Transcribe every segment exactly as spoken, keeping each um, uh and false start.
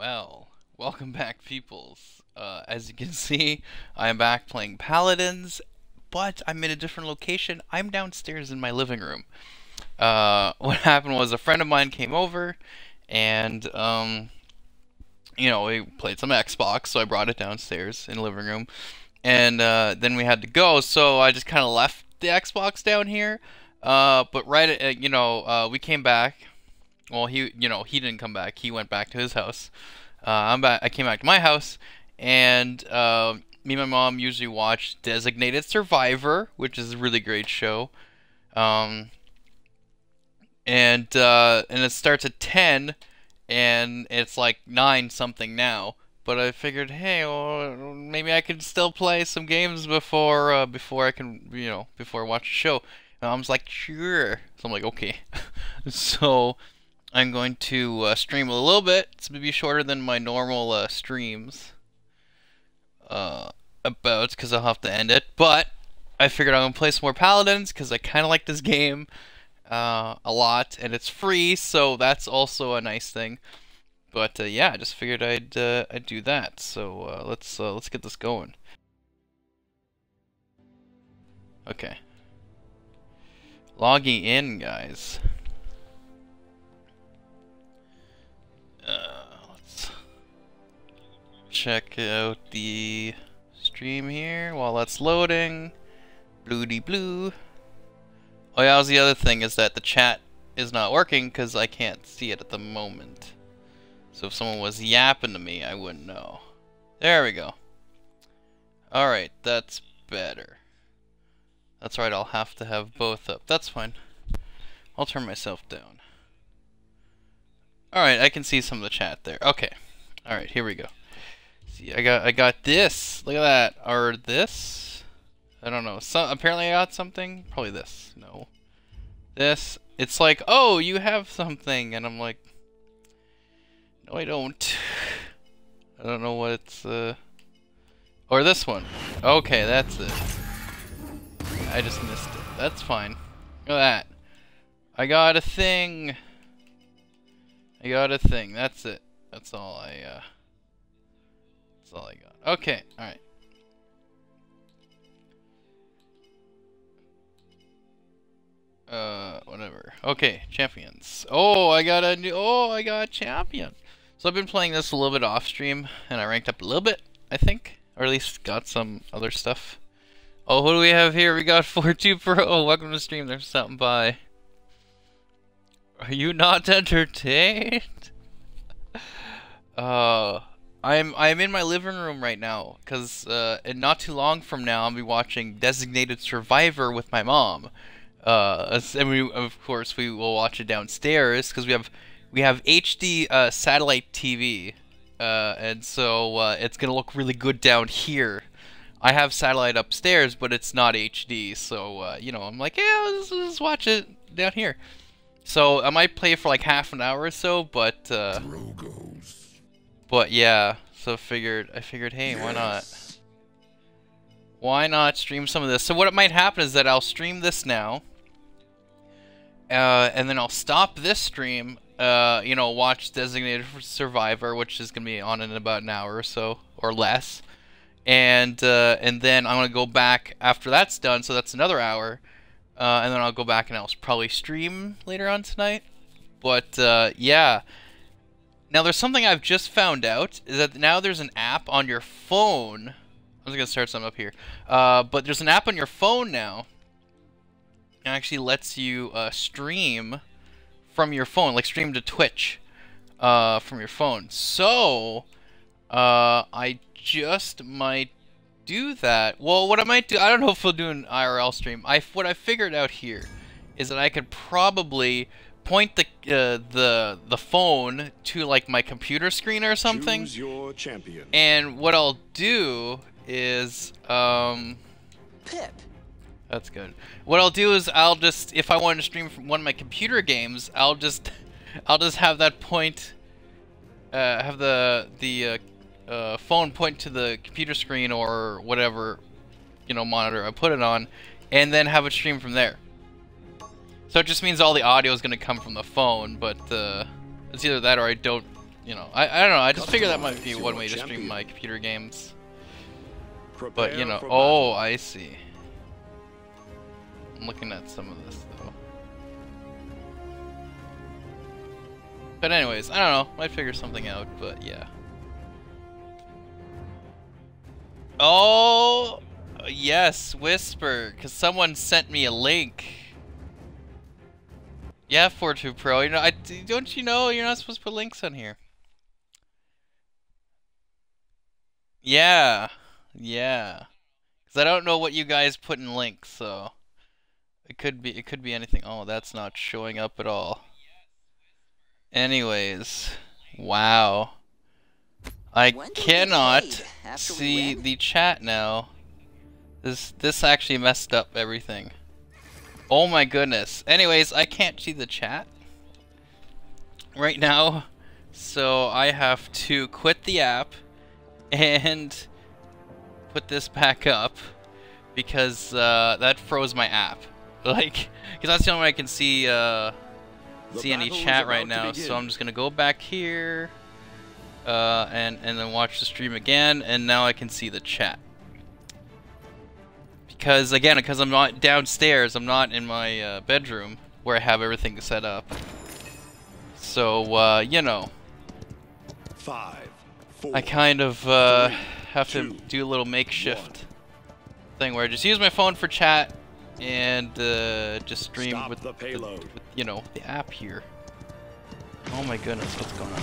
Well, welcome back, peoples. Uh, as you can see, I am back playing Paladins, but I'm in a different location. I'm downstairs in my living room. Uh, what happened was a friend of mine came over, and, um, you know, we played some Xbox, so I brought it downstairs in the living room. And uh, then we had to go, so I just kind of left the Xbox down here. Uh, but right at, you know, uh, we came back. Well, he, you know, he didn't come back. He went back to his house. Uh, I'm back. I came back to my house, and uh, me and my mom usually watch Designated Survivor, which is a really great show. Um, and uh, and it starts at ten, and it's like nine something now. But I figured, hey, well, maybe I could still play some games before uh, before I can, you know, before I watch the show. And Mom's like, sure. So I'm like, okay. So I'm going to uh, stream a little bit. It's going to be shorter than my normal uh, streams. Uh, about, because I'll have to end it. But I figured I'm going to play some more Paladins, because I kind of like this game uh, a lot. And it's free, so that's also a nice thing. But uh, yeah, I just figured I'd, uh, I'd do that. So uh, let's, uh, let's get this going. Okay. Logging in, guys. Uh, let's check out the stream here while that's loading. Bloody blue. Oh yeah, that was the other thing, is that the chat is not working because I can't see it at the moment. So if someone was yapping to me, I wouldn't know. There we go. Alright, that's better. That's right, I'll have to have both up. That's fine. I'll turn myself down. Alright, I can see some of the chat there. Okay. Alright, here we go. See, I got I got this. Look at that. Or this. I don't know. Some, apparently I got something. Probably this. No. This. It's like, oh, you have something. And I'm like, no, I don't. I don't know what it's... Uh... Or this one. Okay, that's it. I just missed it. That's fine. Look at that. I got a thing. I got a thing. That's it. That's all I, uh... That's all I got. Okay. Alright. Uh, whatever. Okay. Champions. Oh, I got a new... Oh, I got a champion. So I've been playing this a little bit off stream, and I ranked up a little bit, I think. Or at least got some other stuff. Oh, what do we have here? We got four two pro. Oh, welcome to the stream. There's something by... Are you not entertained? uh, I'm I'm in my living room right now, cause uh, and not too long from now I'll be watching Designated Survivor with my mom. Uh, and we of course we will watch it downstairs, cause we have we have H D uh, satellite T V, uh, and so uh, it's gonna look really good down here. I have satellite upstairs, but it's not H D, so uh, you know, I'm like, yeah, let's, let's watch it down here. So I might play for like half an hour or so, but uh, but yeah. So figured I figured, hey, yes. Why not? Why not stream some of this? So what it might happen is that I'll stream this now, uh, and then I'll stop this stream. Uh, you know, watch Designated Survivor, which is gonna be on in about an hour or so or less, and uh, and then I'm gonna go back after that's done. So that's another hour. Uh, and then I'll go back and I'll probably stream later on tonight. But, uh, yeah. Now, there's something I've just found out, is that now there's an app on your phone. I'm just going to start something up here. Uh, but there's an app on your phone now. It actually lets you uh, stream from your phone. Like, stream to Twitch uh, from your phone. So, uh, I just might... do that. Well, what I might do, I don't know if we'll do an I R L stream. I what I figured out here is that I could probably point the uh, the the phone to like my computer screen or something. Choose your champion. And what I'll do is um Pip. That's good. What I'll do is I'll just, if I wanted to stream from one of my computer games, I'll just I'll just have that point uh have the the uh, Uh, phone point to the computer screen or whatever, you know, monitor I put it on, and then have it stream from there. So it just means all the audio is going to come from the phone, but uh, it's either that or I don't, you know, I, I don't know, I just figure that might be one way to stream my computer games. But, you know, oh, I see. I'm looking at some of this, though. But anyways, I don't know, might figure something out, but yeah. Oh, yes, Whisper, because someone sent me a link. Yeah, four two Pro, you know, I, don't you know you're not supposed to put links on here? Yeah, yeah, because I don't know what you guys put in links, so it could be it could be anything. Oh, that's not showing up at all. Anyways, wow, I cannot see the chat now. This this actually messed up everything. Oh my goodness. Anyways, I can't see the chat right now, so I have to quit the app and put this back up because uh, that froze my app. Like, because that's the only way I can see uh, see any chat right now. So I'm just gonna go back here uh, and and then watch the stream again, and now I can see the chat. Because, again, because I'm not downstairs, I'm not in my uh, bedroom where I have everything set up. So, uh, you know, Five, four, I kind of uh, three, have two, to do a little makeshift one. thing where I just use my phone for chat and uh, just stream Stop with the payload, the, with, you know, the app here. Oh my goodness, what's going on?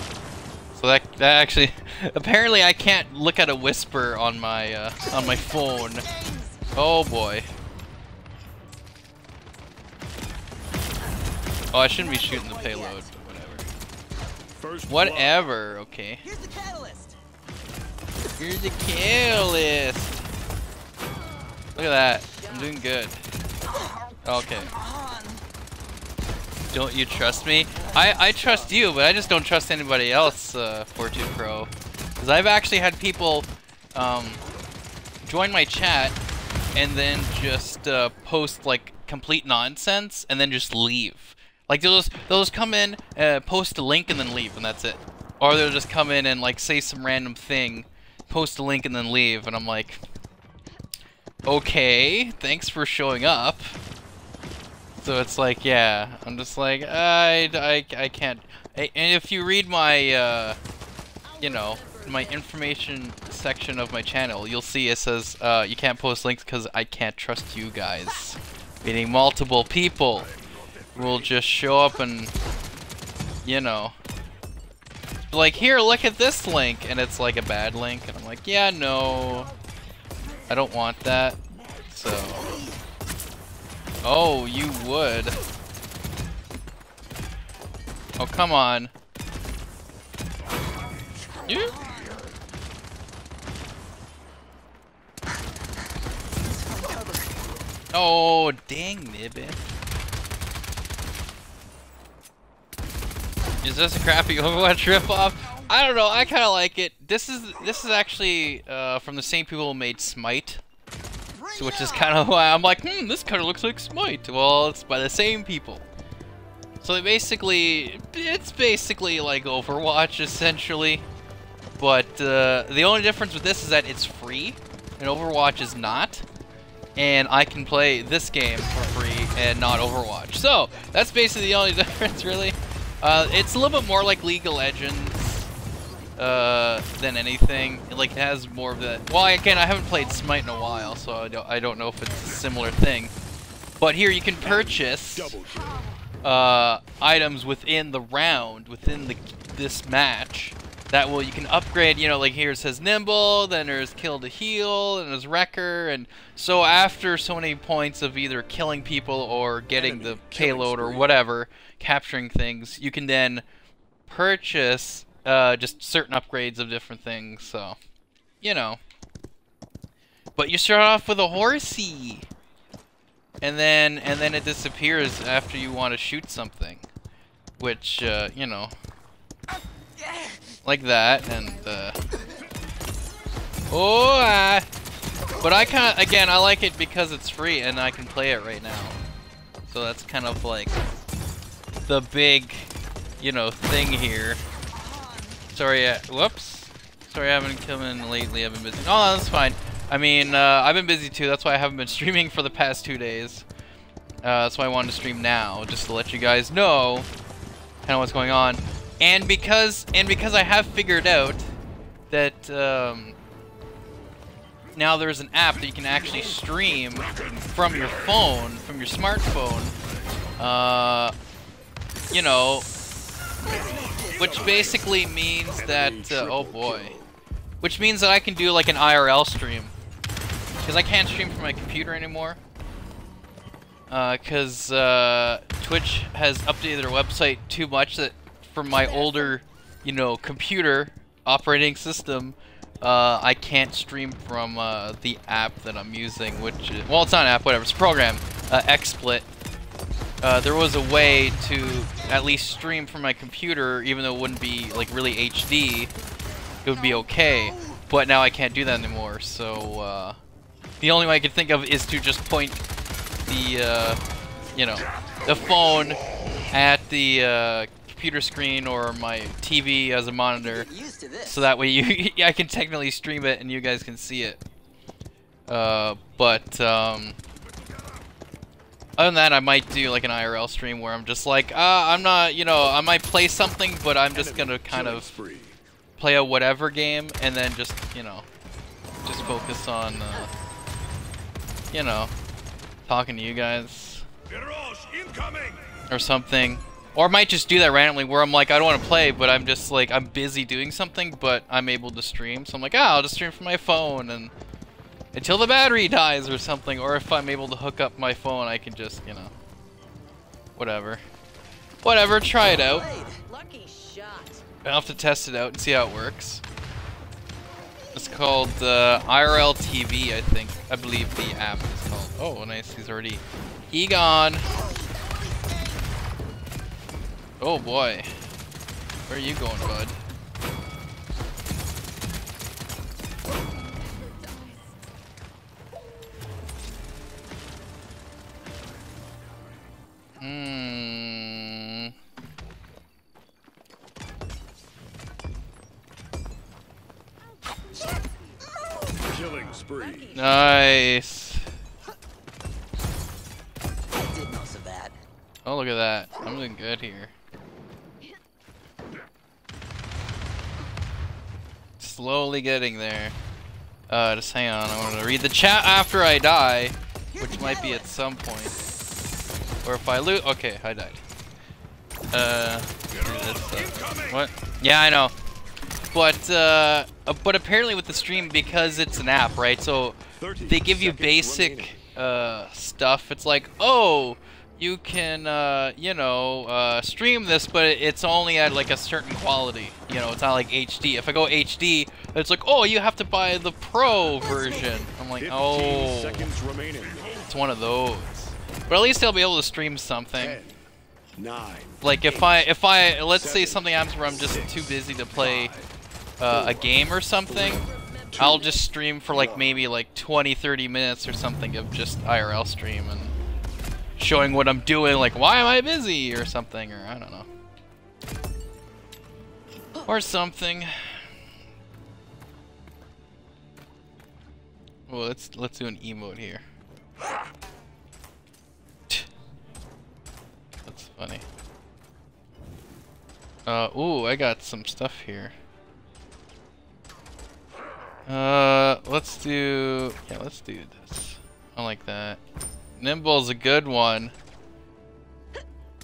So that that actually, apparently, I can't look at a Whisper on my uh, on my phone. Oh boy. Oh, I shouldn't be shooting the payload, but whatever. Whatever, okay. Here's the catalyst. Here's the catalyst. Look at that. I'm doing good. Okay. Don't you trust me? I, I trust you, but I just don't trust anybody else, uh, four two Pro. Because I've actually had people um, join my chat and then just uh, post like complete nonsense, and then just leave. Like they'll just, they'll just come in, uh, post a link, and then leave, and that's it. Or they'll just come in and like say some random thing, post a link, and then leave. And I'm like, okay, thanks for showing up. So it's like, yeah, I'm just like, I, I, I can't. I, and if you read my, uh, you know, my information section of my channel, you'll see it says uh, you can't post links because I can't trust you guys. Meaning multiple people will just show up and, you know, like, here, look at this link, and it's like a bad link, and I'm like, yeah, no, I don't want that. So, oh, you would. Oh, come on. You? Oh, dang, nibbit. Is this a crappy Overwatch ripoff? I don't know, I kind of like it. This is this is actually uh, from the same people who made Smite, so, which is kind of why I'm like, hmm, this kind of looks like Smite. Well, it's by the same people. So they basically, it's basically like Overwatch, essentially. But uh, the only difference with this is that it's free, and Overwatch is not. And I can play this game for free and not Overwatch. So, that's basically the only difference, really. Uh, it's a little bit more like League of Legends uh, than anything. It, like, it has more of the... Well, again, I haven't played Smite in a while, so I don't, I don't know if it's a similar thing. But here you can purchase uh, items within the round, within the, this match. That will, you can upgrade, you know, like here it says Nimble, then there's Kill to Heal, and there's Wrecker, and so after so many points of either killing people or getting the payload or whatever, capturing things, you can then purchase uh, just certain upgrades of different things, so, you know. But you start off with a horsey, and then, and then it disappears after you want to shoot something, which, uh, you know. Like that, and uh, oh, ah. But I kind of, again, I like it because it's free and I can play it right now. So that's kind of like the big, you know, thing here. Sorry, uh, whoops. Sorry, I haven't come in lately. I've been busy. No, that's fine. I mean, uh, I've been busy too. That's why I haven't been streaming for the past two days. Uh, that's why I wanted to stream now, just to let you guys know kind of what's going on. And because and because I have figured out that um, now there's an app that you can actually stream from your phone, from your smartphone. Uh, you know, which basically means that uh, oh boy, which means that I can do like an I R L stream, because I can't stream from my computer anymore. Because uh, uh, Twitch has updated their website too much that for my older, you know, computer operating system, uh, I can't stream from uh, the app that I'm using, which is, well, it's not an app, whatever, it's a program, uh, XSplit. Uh, there was a way to at least stream from my computer, even though it wouldn't be like really H D, it would be okay, but now I can't do that anymore, so uh, the only way I could think of is to just point the, uh, you know, the phone at the uh, computer screen or my T V as a monitor, so that way you I can technically stream it and you guys can see it. Uh, but um, other than that, I might do like an I R L stream where I'm just like, uh, I'm not, you know, I might play something, but I'm just gonna kind of play a whatever game and then just, you know, just focus on, uh, you know, talking to you guys or something. Or I might just do that randomly where I'm like, I don't want to play, but I'm just like, I'm busy doing something, but I'm able to stream. So I'm like, ah, I'll just stream from my phone and until the battery dies or something. Or if I'm able to hook up my phone, I can just, you know, whatever. Whatever, try it out. I'll have to test it out and see how it works. It's called uh, I R L T V, I think. I believe the app is called. Oh, nice. He's already. He gone. Oh boy. Where are you going, bud? Hmm. Killing spree. Nice. I did most of that. Oh, look at that. I'm doing good here. Slowly getting there. Uh, just hang on, I want to read the chat after I die, which might be at some point. Or if I loot, okay, I died. Uh, what? Yeah, I know. But, uh, but apparently with the stream, because it's an app, right? So they give you basic, uh, stuff. It's like, oh, you can, uh, you know, uh, stream this, but it's only at like a certain quality. You know, it's not like H D. If I go H D, it's like, oh, you have to buy the pro version. I'm like, oh, it's one of those. But at least I'll be able to stream something. Like if I, if I, let's say something happens where I'm just too busy to play uh, a game or something, I'll just stream for like maybe like twenty, thirty minutes or something of just I R L stream and showing what I'm doing. Like, why am I busy or something, or I don't know. Or something. Well, let's let's do an emote here. That's funny. Uh, ooh, I got some stuff here. Uh, let's do yeah, let's do this. I like that. Nimble's a good one.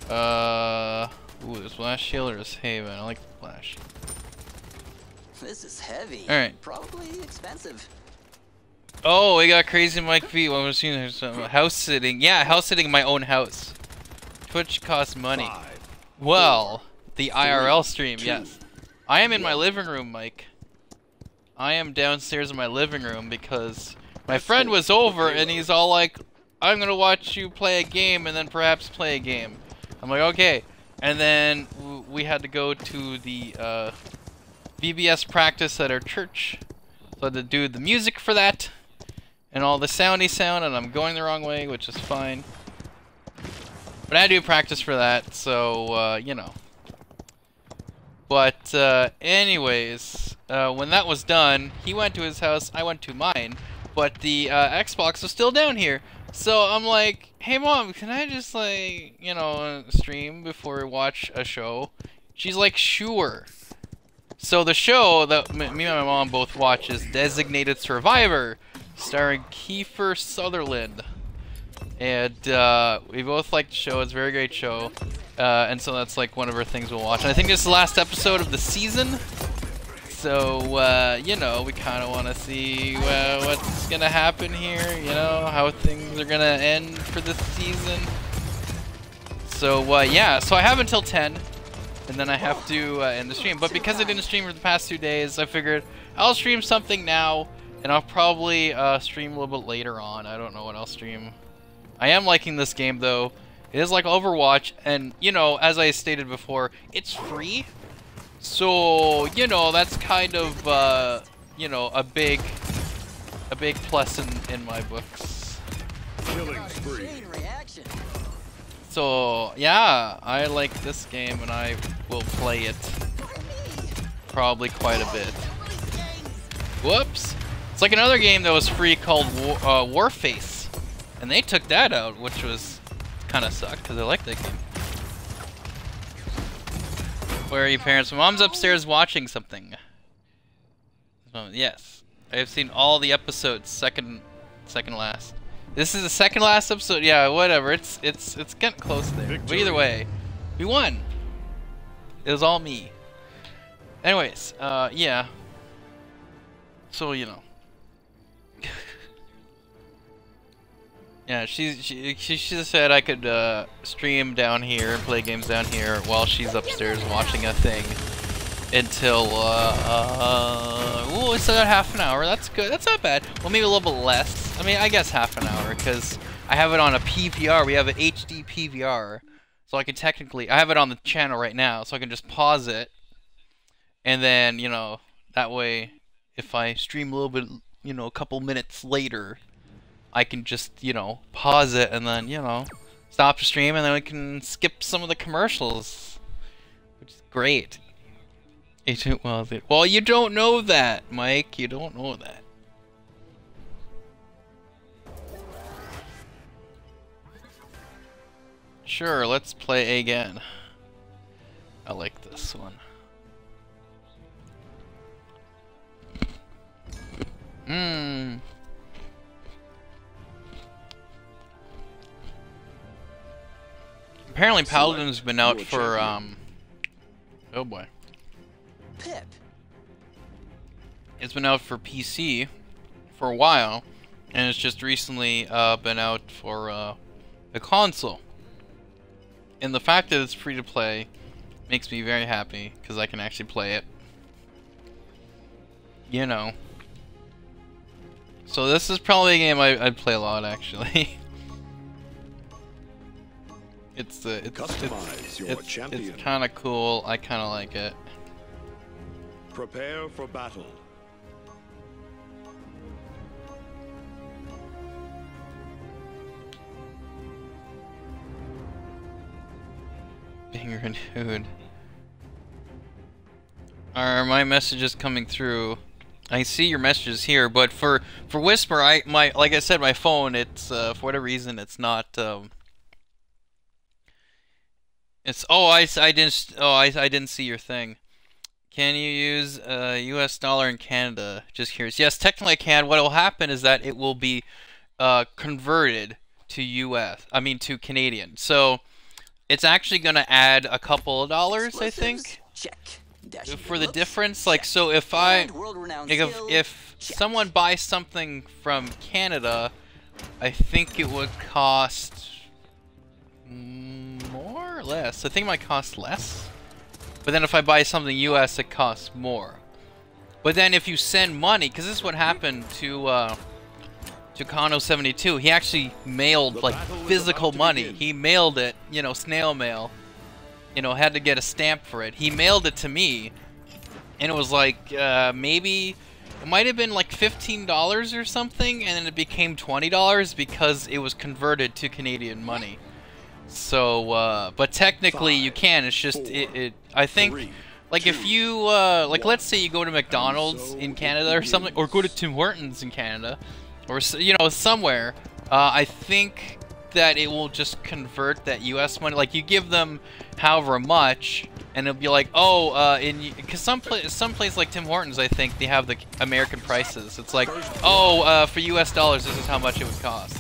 Uh. Ooh, this Blast Shield or this Haven? I like the Flash. This is heavy. Alright. Probably expensive. Oh, we got Crazy Mike V. Well, we're seeing house sitting. Yeah, house sitting in my own house. Twitch costs money. Five, well, four, the I R L three, stream, two, yes. I am in one. My living room, Mike. I am downstairs in my living room because my friend was over and he's all like, I'm gonna watch you play a game and then perhaps play a game. I'm like, okay. And then we had to go to the uh, V B S practice at our church. So I had to do the music for that and all the soundy sound, and I'm going the wrong way, which is fine. But I do practice for that, so, uh, you know. But uh, anyways, uh, when that was done, he went to his house, I went to mine, but the uh, Xbox was still down here. So I'm like, hey mom, can I just like, you know, stream before we watch a show? She's like, sure. So the show that m me and my mom both watch is Designated Survivor, starring Kiefer Sutherland. And uh, we both like the show, it's a very great show. Uh, and so that's like one of our things we'll watch. And I think this is the last episode of the season. So, uh, you know, we kind of want to see uh, what's going to happen here, you know, how things are going to end for this season. So, uh, yeah, so I have until ten, and then I have to uh, end the stream. But because I didn't stream for the past two days, I figured I'll stream something now, and I'll probably uh, stream a little bit later on. I don't know what I'll stream. I am liking this game, though. It is like Overwatch, and, you know, as I stated before, it's free. So, you know, that's kind of, uh, you know, a big, a big plus in, in my books. Killing spree. So, yeah, I like this game and I will play it probably quite a bit. Whoops. It's like another game that was free called War, uh, Warface. And they took that out, which was kind of sucked because I like that game. Where are your parents? My mom's upstairs watching something. Oh, yes, I have seen all the episodes. Second, second last. This is the second last episode. Yeah, whatever. It's it's it's getting close there. Victory. But either way, we won. It was all me. Anyways, uh, yeah. So you know. Yeah, she, she she she said I could uh, stream down here and play games down here while she's upstairs watching a thing until uh, uh oh, it's about half an hour. That's good. That's not bad. Well, maybe a little bit less. I mean, I guess half an hour because I have it on a P V R. We have an H D P V R, so I can technically I have it on the channel right now, so I can just pause it and then you know that way if I stream a little bit, you know, a couple minutes later. I can just, you know, pause it and then, you know, stop the stream and then we can skip some of the commercials. Which is great. Agent Wellesley. Well, you don't know that, Mike. You don't know that. Sure, let's play again. I like this one. Mmm. Apparently Paladins been out for um oh boy. Pip. It's been out for P C for a while and it's just recently uh been out for uh the console. And the fact that it's free to play makes me very happy cuz I can actually play it. You know. So this is probably a game I I'd play a lot actually. It's, uh, it's, it's, it's, it's kind of cool. I kind of like it. Prepare for battle. Banger and Hood. Are my messages coming through? I see your messages here, but for for Whisper, I my like I said, my phone. It's uh, for whatever reason, it's not. Um, It's oh I, I didn't oh I I didn't see your thing. Can you use a U S dollar in Canada? Just curious. Yes, technically I can. What will happen is that it will be uh, converted to U S. I mean to Canadian. So it's actually going to add a couple of dollars, I think, for the difference. Like so, if I if if someone buys something from Canada, I think it would cost. More or less? I think it might cost less. But then if I buy something U S, it costs more. But then if you send money, because this is what happened to uh, to Kano seventy-two. He actually mailed like physical money. He mailed it, you know, snail mail. You know, had to get a stamp for it. He mailed it to me, and it was like uh, maybe it might have been like fifteen dollars or something, and then it became twenty dollars because it was converted to Canadian money. So, uh, but technically Five, you can, it's just, four, it, it, I think, three, Like if you, uh, like let's say you go to McDonald's in Canada or something, or go to Tim Hortons in Canada, or, you know, somewhere, uh, I think that it will just convert that U S money. Like you give them however much, and it'll be like, oh, uh, in, because some place, some place like Tim Hortons, I think they have the American prices. It's like, oh, uh, for U S dollars, this is how much it would cost.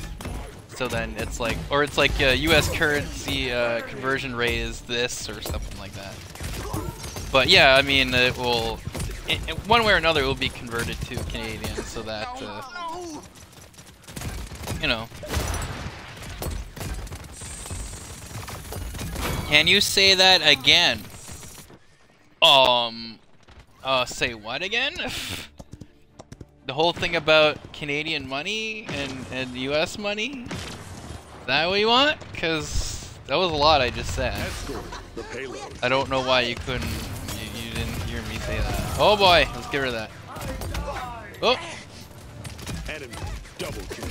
So then it's like, or it's like uh, U S currency uh, conversion rate is this or something like that. But yeah, I mean, it will, it, it, one way or another, it will be converted to Canadian so that, uh, you know. Can you say that again? Um, uh, say what again? The whole thing about Canadian money and, and U S money? Is that what you want? Because that was a lot I just said. I don't know why you couldn't. Say that. Oh boy, let's get rid of that. Oh! Enemy double kill.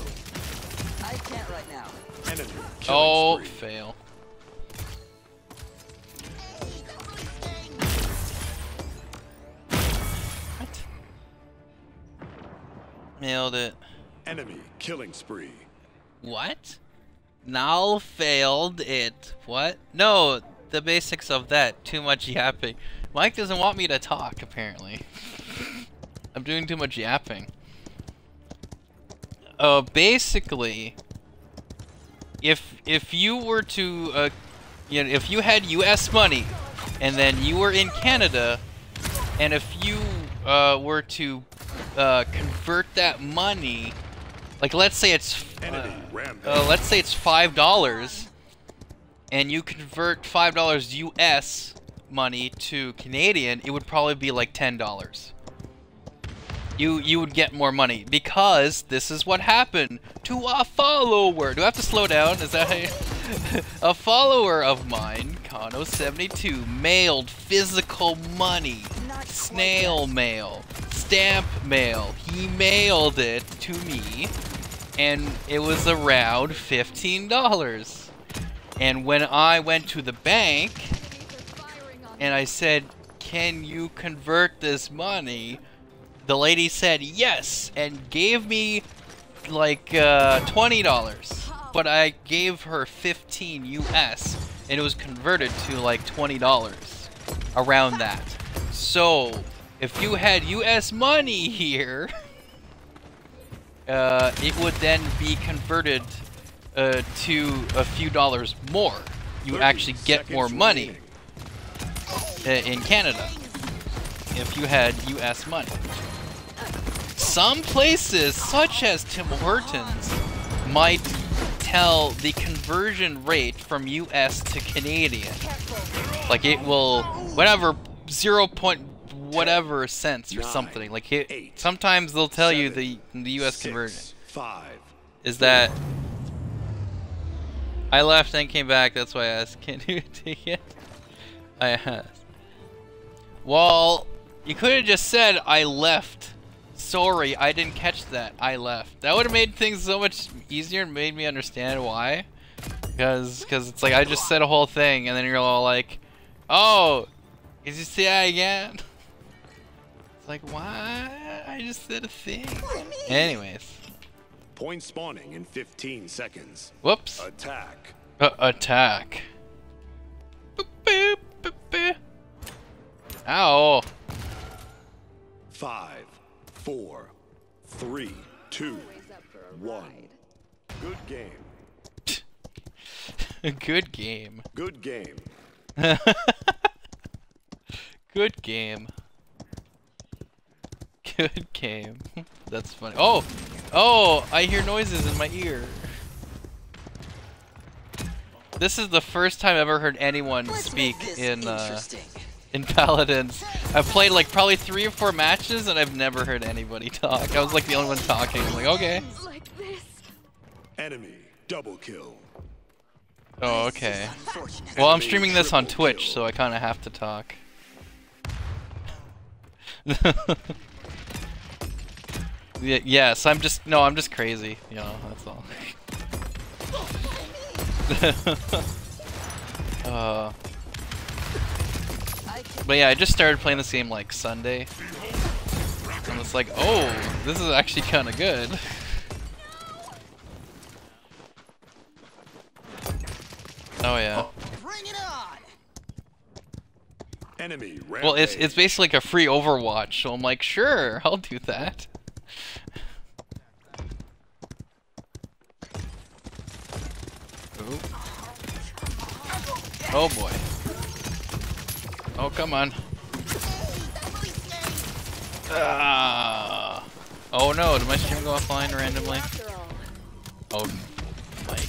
I can't right now. Enemy oh, spree. Fail. What? Nailed it. Enemy killing spree. What? Null failed it. What? No, the basics of that. Too much yapping. Mike doesn't want me to talk, apparently. I'm doing too much yapping. Uh, basically, if if you were to, uh, you know, if you had U S money, and then you were in Canada, and if you uh, were to uh, convert that money, like let's say it's, uh, uh, let's say it's five dollars, and you convert five dollars U S money to Canadian, it would probably be like ten dollars. You you would get more money because this is what happened to a follower. Do I have to slow down? Is that a, a follower of mine, Kano seventy-two, mailed physical money, snail mail, stamp mail. He mailed it to me, and it was around fifteen dollars. And when I went to the bank, and I said, can you convert this money? The lady said yes and gave me like uh, twenty dollars. But I gave her fifteen U S and it was converted to like twenty dollars, around that. So if you had U S money here, uh, it would then be converted uh, to a few dollars more. You would actually get more money in Canada if you had U S money. Some places, such as Tim Hortons, might tell the conversion rate from U S to Canadian. Like it will, whatever, zero point whatever cents or something. Like it, sometimes they'll tell you the the U S conversion. Is that? I left and came back. That's why I asked. Can you take it? I asked. Well, you could have just said, I left. Sorry, I didn't catch that. I left. That would have made things so much easier and made me understand why. Because cause it's like, I just said a whole thing, and then you're all like, oh, did you say that again? It's like, what? I just said a thing. Anyways. Point spawning in fifteen seconds. Whoops. Attack. Uh, attack. Boop, boop, boop, boop. Ow! Five, four, three, two, one. Good game. Good game. Good game. Good game. Good game. That's funny. Oh! Oh! I hear noises in my ear. This is the first time I've ever heard anyone Let's speak in, uh... in Paladins. I've played like probably three or four matches and I've never heard anybody talk. I was like the only one talking. I'm like, okay. Enemy double kill. Oh, okay. Well, I'm streaming this on Twitch, so I kind of have to talk. Yes, I'm just, no, I'm just crazy. You know, that's all. uh, But yeah, I just started playing this game like Sunday. And it's like, oh, this is actually kind of good. Oh yeah. Bring it on. Enemy rampage. Well, it's it's basically like a free Overwatch, so I'm like, sure, I'll do that. Ooh. Oh boy. Oh, come on. Ah. Oh no, did my stream go offline randomly? Oh, Mike.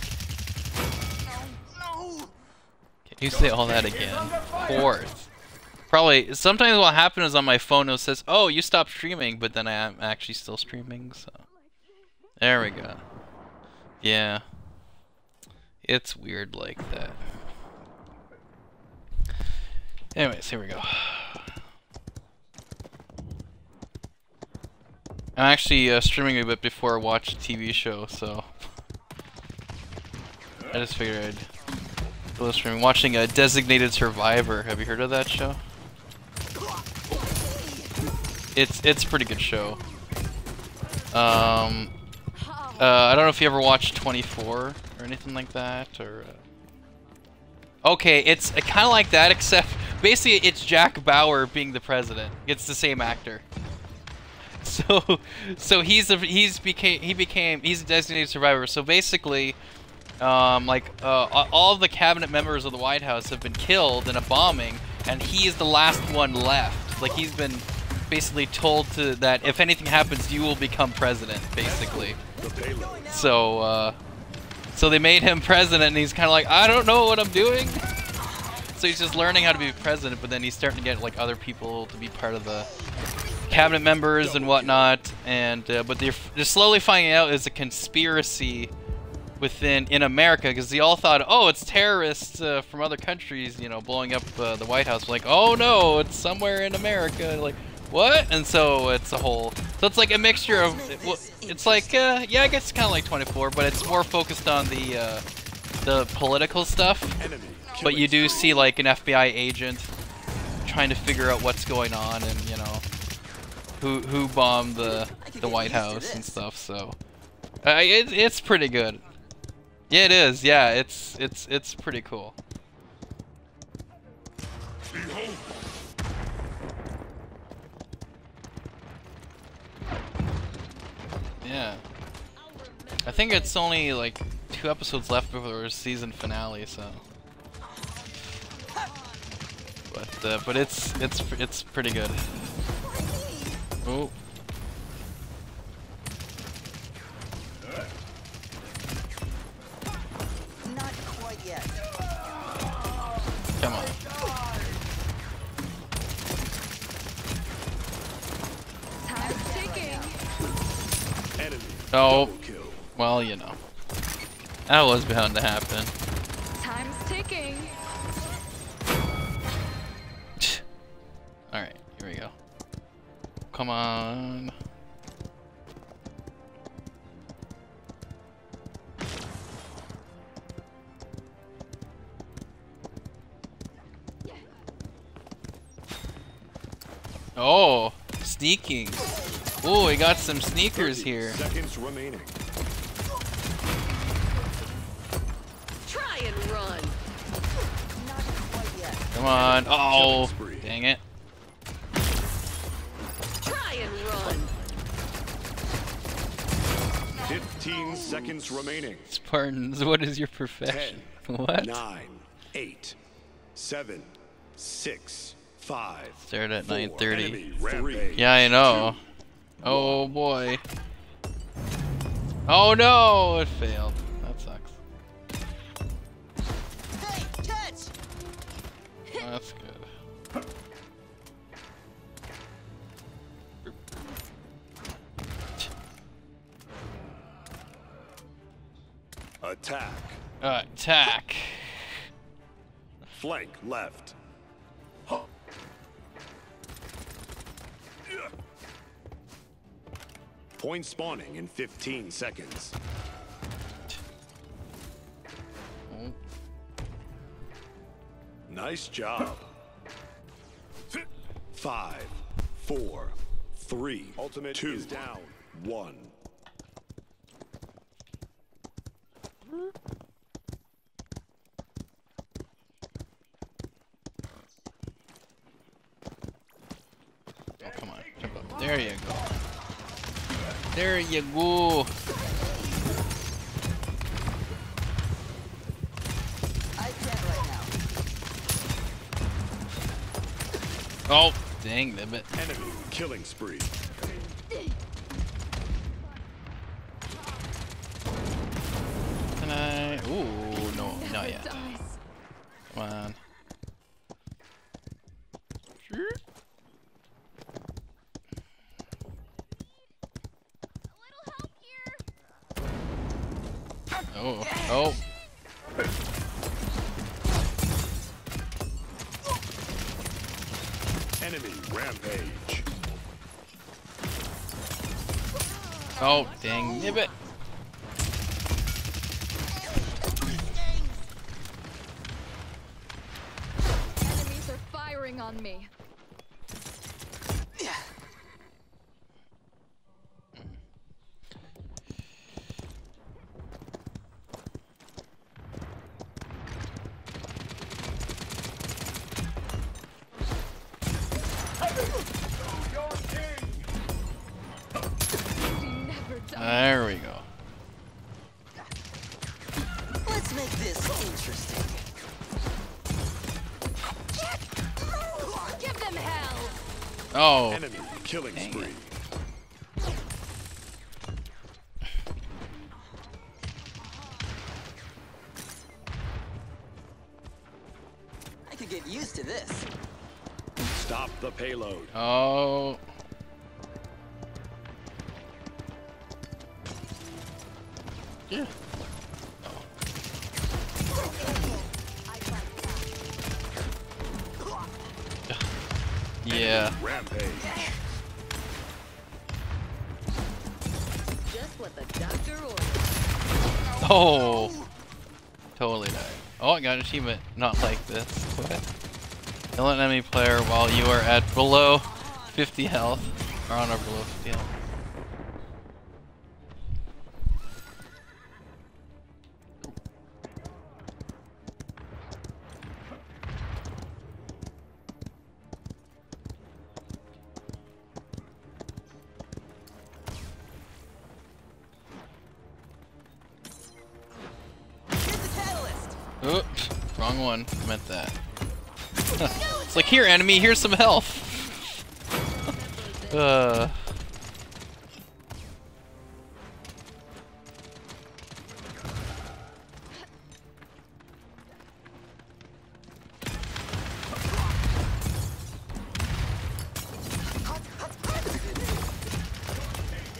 Can you say all that again? Of course. Probably, sometimes what happens is on my phone it says, oh, you stopped streaming, but then I'm actually still streaming, so. There we go. Yeah. It's weird like that. Anyways, here we go. I'm actually uh, streaming a bit before I watch a T V show, so I just figured I'd go stream. Watching a Designated Survivor. Have you heard of that show? It's it's a pretty good show. Um, uh, I don't know if you ever watched twenty-four or anything like that, or. Uh, Okay, it's kind of like that, except basically it's Jack Bauer being the president. It's the same actor. So, so he's a, he's became he became he's a designated survivor. So basically, um, like uh, all of the cabinet members of the White House have been killed in a bombing, and he is the last one left. Like he's been basically told to that if anything happens, you will become president, basically. So. Uh, So they made him president, and he's kind of like, I don't know what I'm doing. So he's just learning how to be president, but then he's starting to get like other people to be part of the cabinet members and whatnot. And uh, but they're, they're slowly finding out it's a conspiracy within in America, because they all thought, oh, it's terrorists uh, from other countries, you know, blowing up uh, the White House. Like, oh no, it's somewhere in America. Like. What? And so it's a whole. So it's like a mixture of. It's like uh, yeah, I guess it's kind of like twenty-four, but it's more focused on the uh, the political stuff. But you do see like an F B I agent trying to figure out what's going on, and you know who who bombed the the White House and stuff. So uh, it, it's pretty good. Yeah, it is. Yeah, it's it's it's pretty cool. Yeah, I think it's only like two episodes left before the season finale, so. But uh, but it's it's it's pretty good. Oh. Not quite yet. Come on. Time's ticking. Oh, well, you know, that was bound to happen. Time's ticking. All right, here we go. Come on. Oh, sneaking. Oh, we got some sneakers here. Seconds remaining. Try and run. Not quite yet. Come on. Oh, dang it. Try and run. Fifteen seconds remaining. Spartans, what is your profession? Ten, what? Nine, eight, seven, six, five. Start at nine thirty. Yeah, I know. Two, oh boy. Oh no, it failed. That sucks. Hey, catch. Oh, that's good. Attack. Uh, attack. Flank left. Point spawning in fifteen seconds. Nice job. Five, four, three, Ultimate two, is down. One. Oh, come on. Jump up. There you go. There you go. Oh, dang, that bit. Enemy killing spree. Can I? Ooh, no, not yet. Come on. Oh, oh. Enemy rampage. Oh, dang nibbit. Enemies are firing on me. There we go. Let's make this interesting. Get through! Give them hell. Oh. Enemy killing spree. I could get used to this. Stop the payload. Oh. Yeah. Oh. Yeah. Rampage. Just what the doctor ordered. Oh. Totally died. Oh, I got an achievement. Not like this. Kill an enemy player while you are at below fifty health. Or on or below fifty health. Oops, wrong one. I meant that. It's like, here, enemy, here's some health. uh.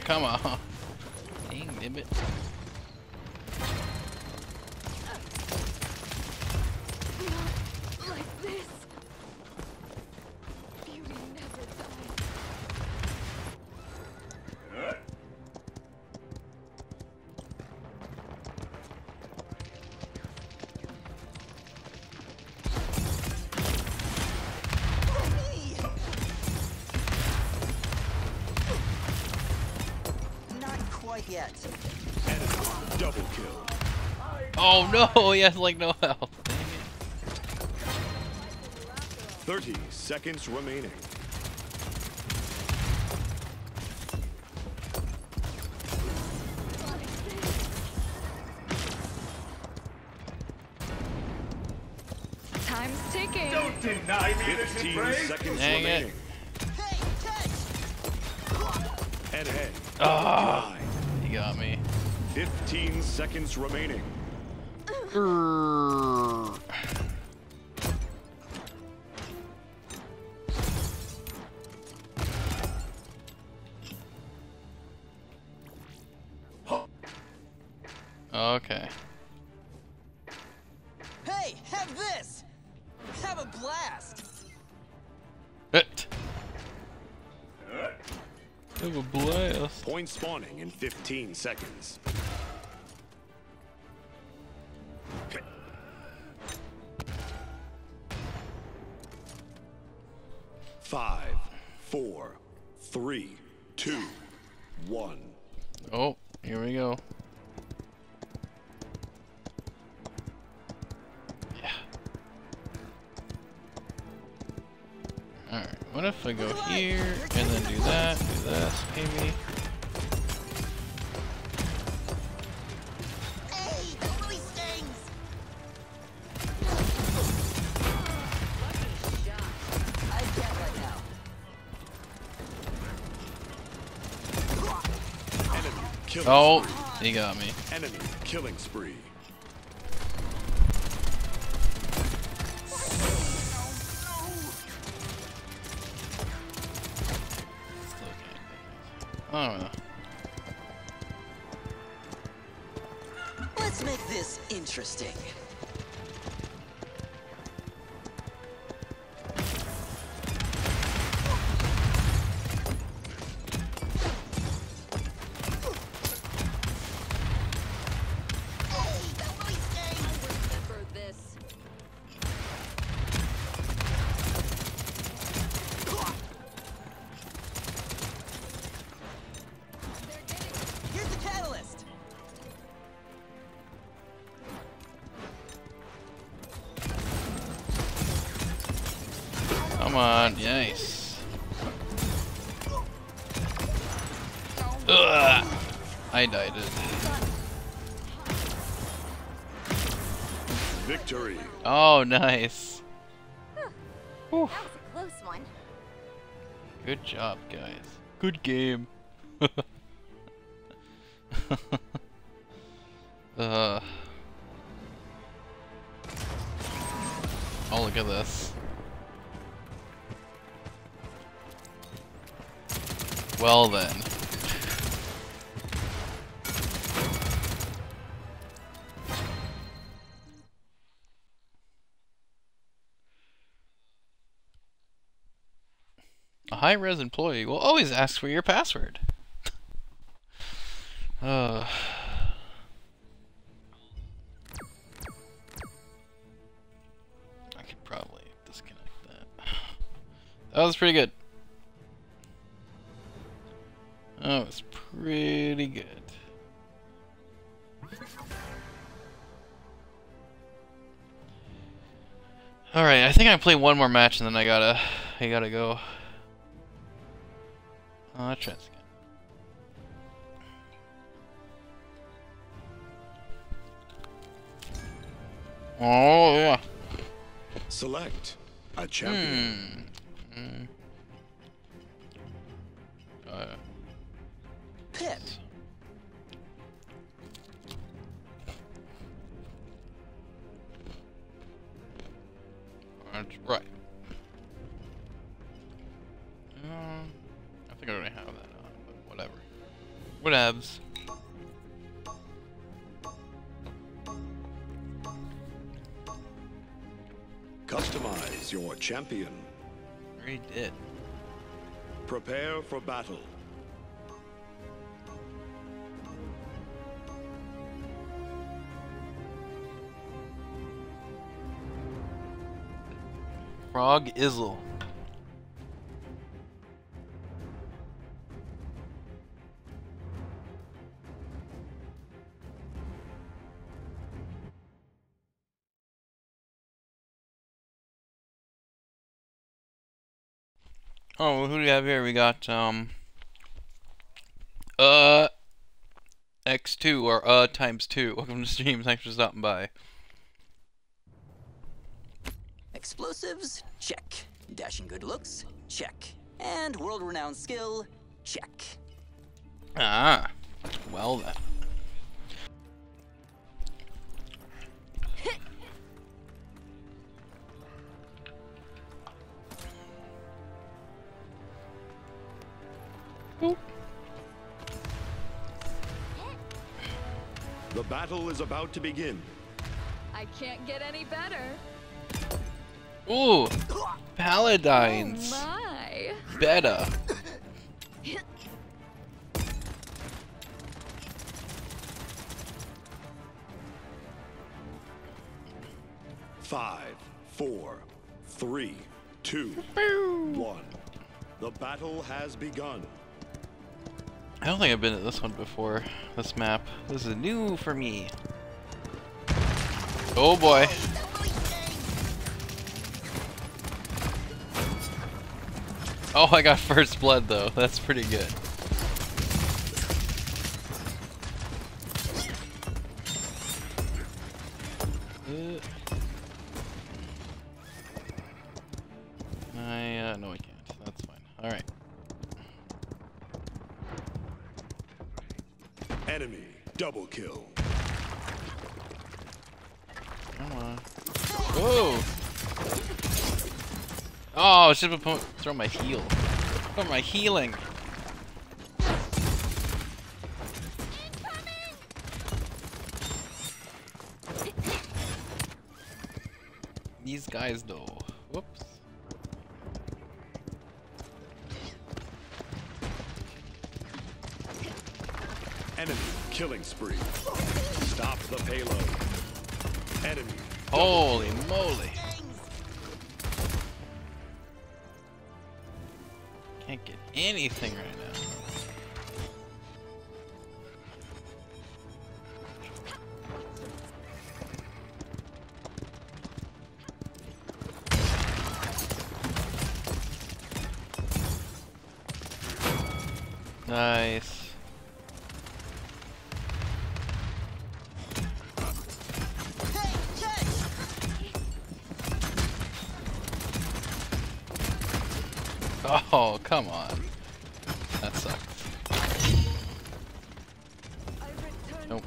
Come on. Dang, nibbit. Yet. And double kill. Oh no, he has like no health. Thirty seconds remaining. Time's ticking. Don't deny me this fifteen seconds Dang remaining. It. Hey, catch. And head. Oh. Got me. Fifteen seconds remaining. Urgh. Okay. Hey, have this. Have a blast. It. Have a blast. Point spawning in fifteen seconds. Okay. Five, four, three, two, one. Oh, here we go. Yeah. Alright, what if I go here and then do that, do this, maybe? Oh, he got me. Enemy killing spree. I don't know. Let's make this interesting. Come on, nice. Ugh. I died. Victory. Oh, nice. That was a close one. Good job, guys. Good game. uh. Oh, look at this. Well then. A high-res employee will always ask for your password. uh. I could probably disconnect that. That was pretty good. That was pretty good. All right, I think I play one more match and then I gotta, I gotta go. Oh, let's try this again. Oh yeah. Select a champion. Hmm. Mm. Uh, Pit. That's right. Um, I think I already have that on, but whatever. Whatevs. Customize your champion. Already did. Prepare for battle. Frog Izzle. Oh, well, who do we have here? We got um uh X two or uh times two. Welcome to stream. Thanks for stopping by. Explosives, check. Dashing good looks, check. And world-renowned skill, check. Ah, well then. The battle is about to begin. I can't get any better. Ooh, Paladins. Oh my. Beta. Five, four, three, two, one. The battle has begun. I don't think I've been at this one before. This map. This is new for me. Oh boy. Oh, I got first blood though. That's pretty good. I should have thrown my heal. Throw my healing. These guys though. Whoops. Enemy killing spree. Stop the payload. Enemy. Holy moly. Can't get anything right now. Nice. Oh, come on. That sucks. Nope.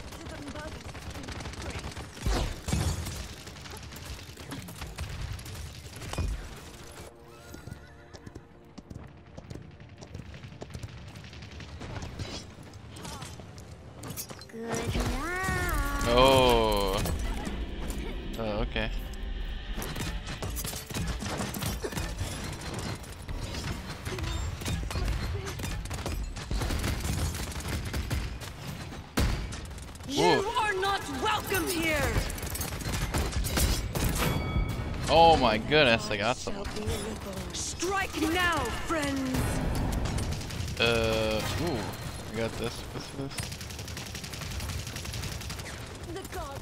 Good night. Oh. Oh, okay. Oh my goodness, I got someone. Strike now, friends. Uh, ooh, I got this. This, this. The gods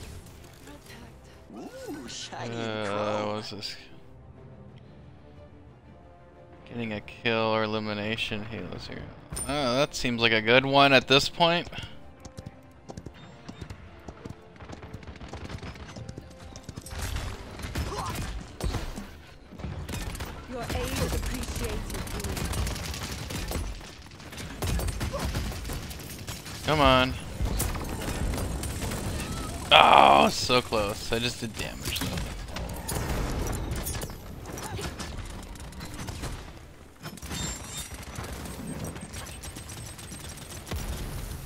protect. Ooh, shiny. Uh, what was this? Getting a kill or elimination heals here. Oh, that seems like a good one at this point. Come on. Oh, so close. I just did damage though.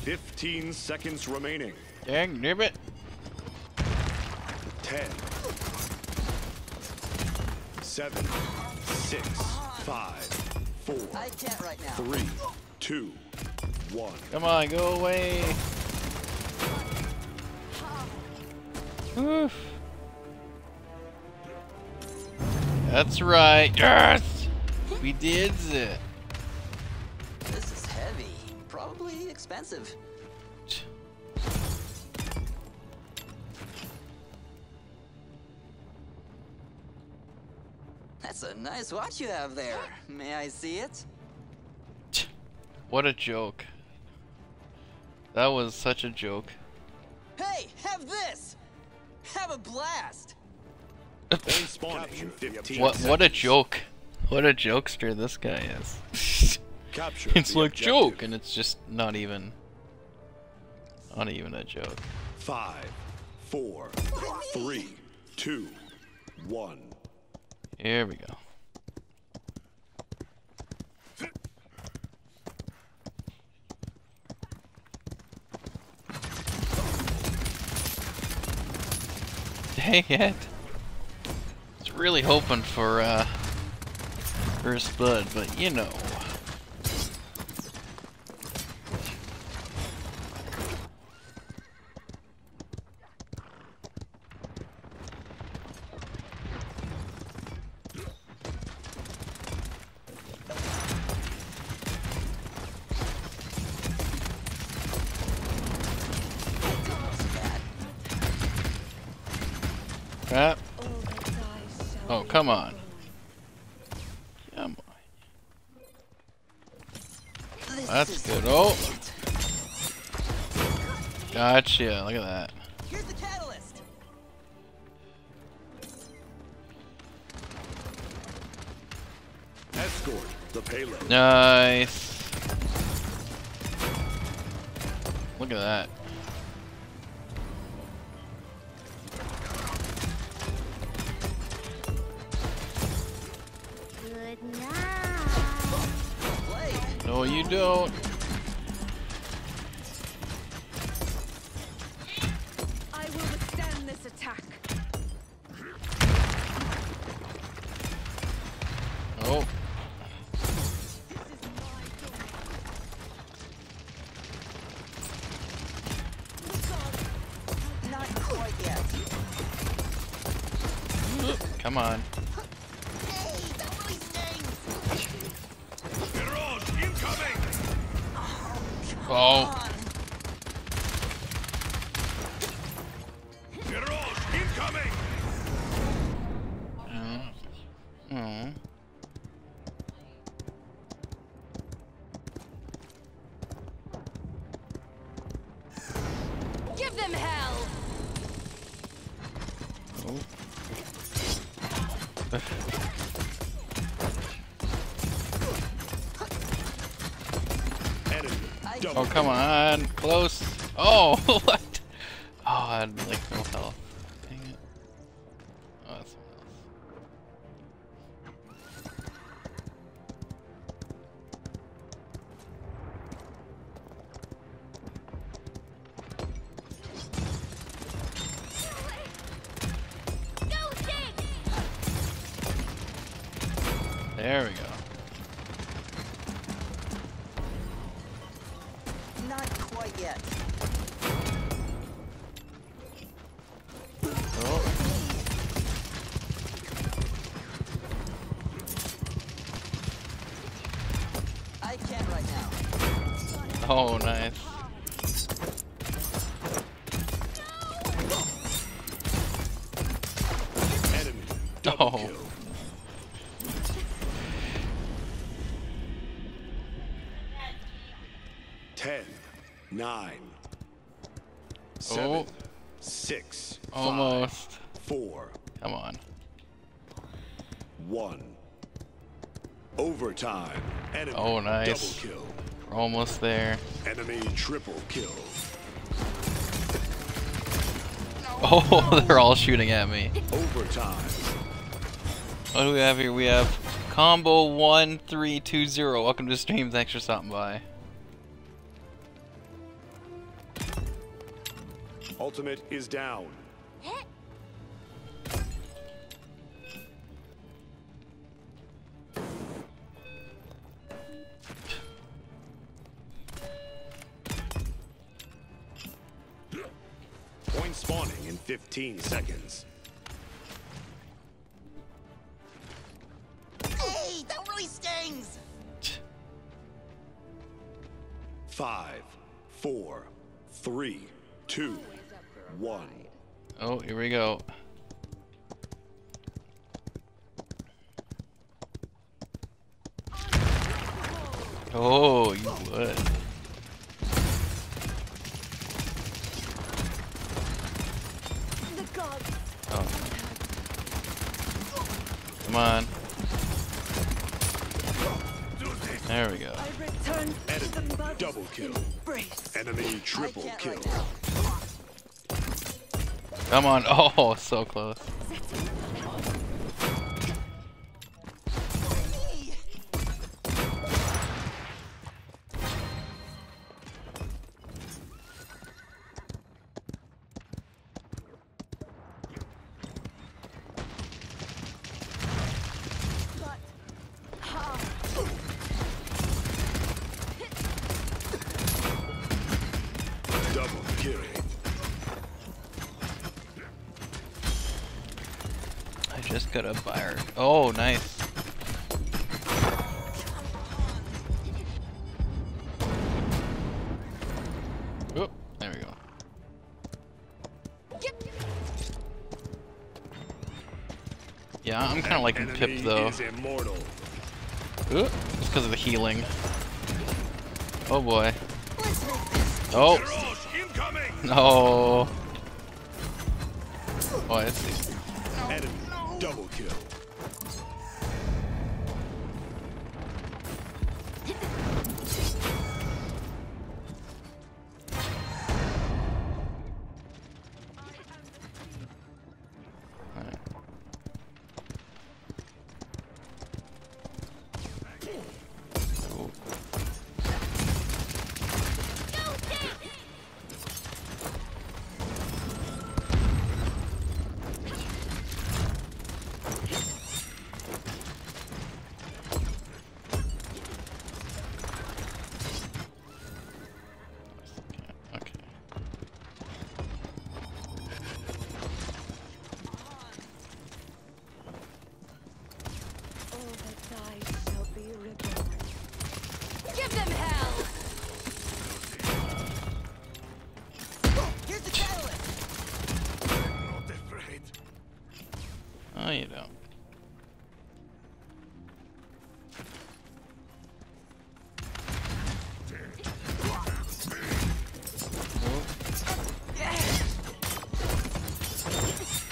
Fifteen seconds remaining. Dang, nip it. Ten. Seven. Six. Five. Four. I can't right now. Three. Two. One. Come on, go away. Oof. That's right. Yes, we did it. This is heavy. Probably expensive. That's a nice watch you have there. May I see it? What a joke. That was such a joke. Hey, have this! Have a blast! what, what a joke. What a jokester this guy is. It's like joke, and it's just not even... Not even a joke. Five, four, three, two, one. Here we go. Dang it! I was really hoping for uh, first blood, but you know. Crap. Oh, come on. Come on. That's good. Oh. Gotcha. Look at that. Here's the catalyst. Escort the payload. Nice. Look at that. No, you don't. I will withstand this attack. Oh. This is my Not quite yet. Come on. Oh. Incoming. Mm. Mm. Give them hell. Oh. Oh, come on, close. Oh, what? Oh, I had like no health. Dang it. Oh, that's something else. There we go. Yet. Oh. I can't right now. Oh, nice. No. Enemy double oh. Kill. Nine, seven, oh. six, almost five, four. Come on. One. Overtime. Enemy oh, nice. Double kill. We're almost there. Enemy triple kill. Oh, they're all shooting at me. Overtime. What do we have here? We have combo one three two zero. Welcome to the stream. Thanks for stopping by. Ultimate is down. Hit. Point spawning in fifteen seconds. Hey, that really stings. Five, four, three, two. One. Oh, here we go. Oh, you would. Oh. Come on. There we go. Enemy double kill. Enemy triple kill. Come on, oh, so close. Double kill. Just got a fire. Oh, nice. Oop, there we go. Yeah, I'm kind of liking Pip though. Ooh, just because of the healing. Oh boy. Oh. No. Oh, I see. Double kill. No, you don't.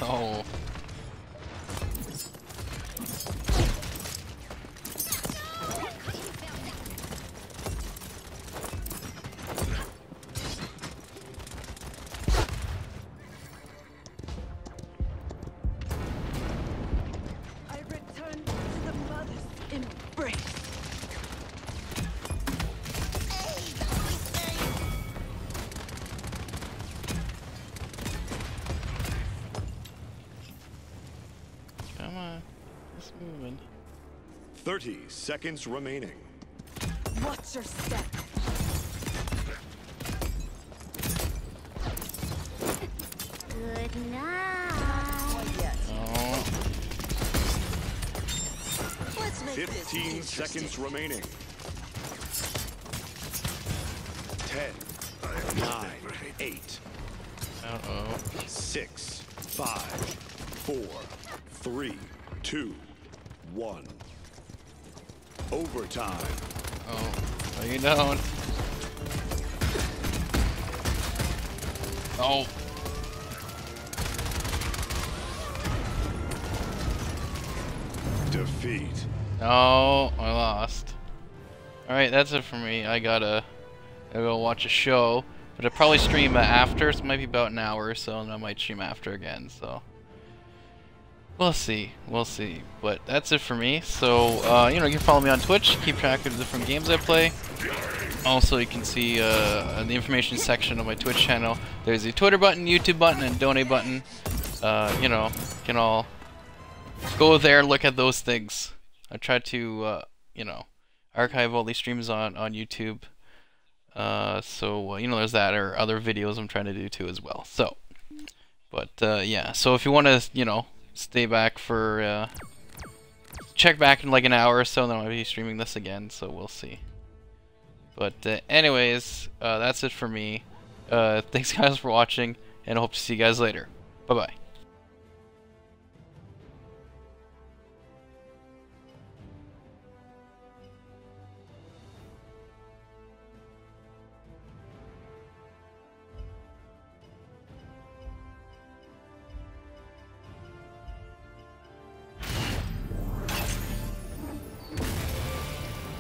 Oh. thirty seconds remaining. What's your step? Good night. Oh. Let's make fifteen seconds remaining. ten, nine, eight. Uh-oh. six, five, four, three, two, one. Overtime. Oh, no you don't. Oh. Defeat. No, I lost. Alright, that's it for me. I gotta, gotta go watch a show. But I'll probably stream after, so it might be about an hour or so, and I might stream after again, so. We'll see, we'll see, but that's it for me. So, uh, you know, you can follow me on Twitch, keep track of the different games I play. Also, you can see uh, in the information section of my Twitch channel, there's a Twitter button, YouTube button, and donate button. Uh, you know, you can all go there, look at those things. I try to, uh, you know, archive all these streams on, on YouTube. Uh, so, uh, you know, there's that, or other videos I'm trying to do too as well. So, but uh, yeah, so if you want to, you know, stay back for, uh, check back in like an hour or so, and then I'll be streaming this again, so we'll see. But uh, anyways, uh, that's it for me. Uh, thanks guys for watching, and I hope to see you guys later. Bye-bye.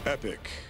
Epic.